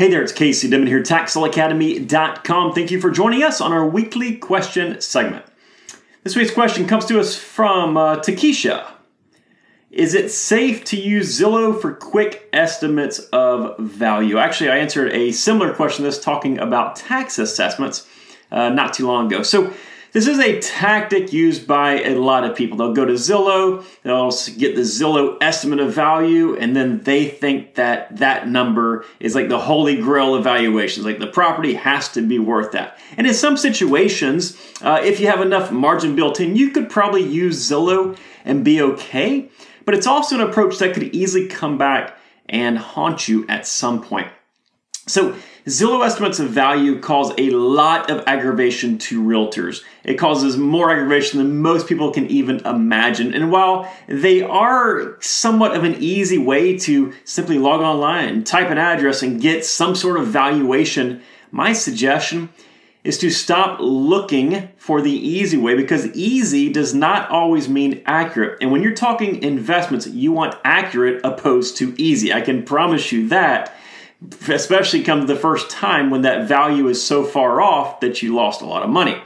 Hey there, it's Casey Denman here, TaxSaleAcademy.com. Thank you for joining us on our weekly question segment. This week's question comes to us from Takesha. Is it safe to use Zillow for quick estimates of value? Actually, I answered a similar question to this talking about tax assessments not too long ago. So this is a tactic used by a lot of people. They'll go to Zillow, they'll get the Zillow estimate of value, and then they think that that number is like the holy grail evaluations, like the property has to be worth that. And in some situations, if you have enough margin built in, you could probably use Zillow and be okay. But it's also an approach that could easily come back and haunt you at some point. So Zillow estimates of value cause a lot of aggravation to realtors. It causes more aggravation than most people can even imagine. And while they are somewhat of an easy way to simply log online, type an address, and get some sort of valuation, my suggestion is to stop looking for the easy way, because easy does not always mean accurate. And when you're talking investments, you want accurate opposed to easy. I can promise you that. Especially comes the first time when that value is so far off that you lost a lot of money.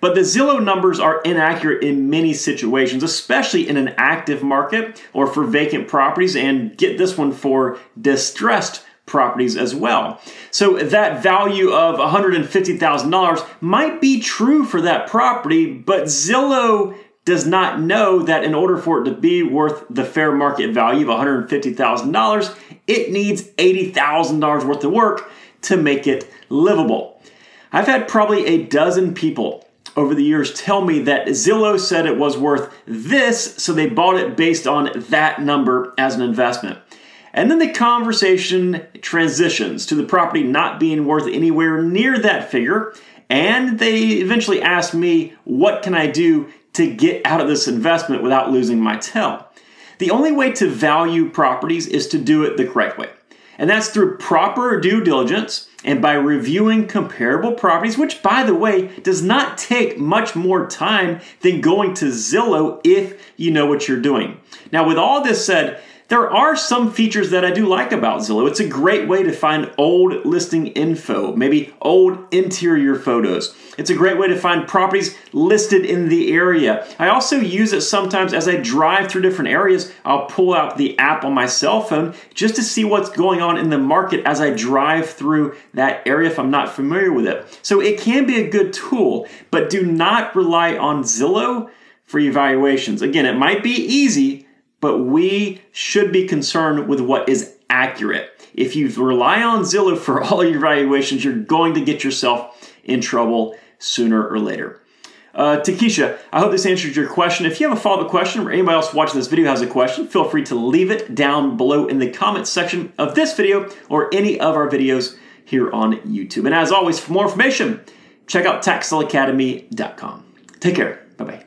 But the Zillow numbers are inaccurate in many situations, especially in an active market or for vacant properties, and get this one, for distressed properties as well. So that value of $150,000 might be true for that property, but Zillow does not know that in order for it to be worth the fair market value of $150,000, it needs $80,000 worth of work to make it livable. I've had probably a dozen people over the years tell me that Zillow said it was worth this, so they bought it based on that number as an investment. And then the conversation transitions to the property not being worth anywhere near that figure, and they eventually asked me, what can I do to get out of this investment without losing my tail? The only way to value properties is to do it the correct way. And that's through proper due diligence and by reviewing comparable properties, which, by the way, does not take much more time than going to Zillow if you know what you're doing. Now, with all this said, there are some features that I do like about Zillow. It's a great way to find old listing info, maybe old interior photos. It's a great way to find properties listed in the area. I also use it sometimes as I drive through different areas. I'll pull out the app on my cell phone just to see what's going on in the market as I drive through that area if I'm not familiar with it. So it can be a good tool, but do not rely on Zillow for evaluations. Again, it might be easy, but we should be concerned with what is accurate. If you rely on Zillow for all your valuations, you're going to get yourself in trouble sooner or later. Takesha, I hope this answers your question. If you have a follow-up question or anybody else watching this video has a question, feel free to leave it down below in the comments section of this video or any of our videos here on YouTube. And as always, for more information, check out TaxSaleAcademy.com. Take care. Bye-bye.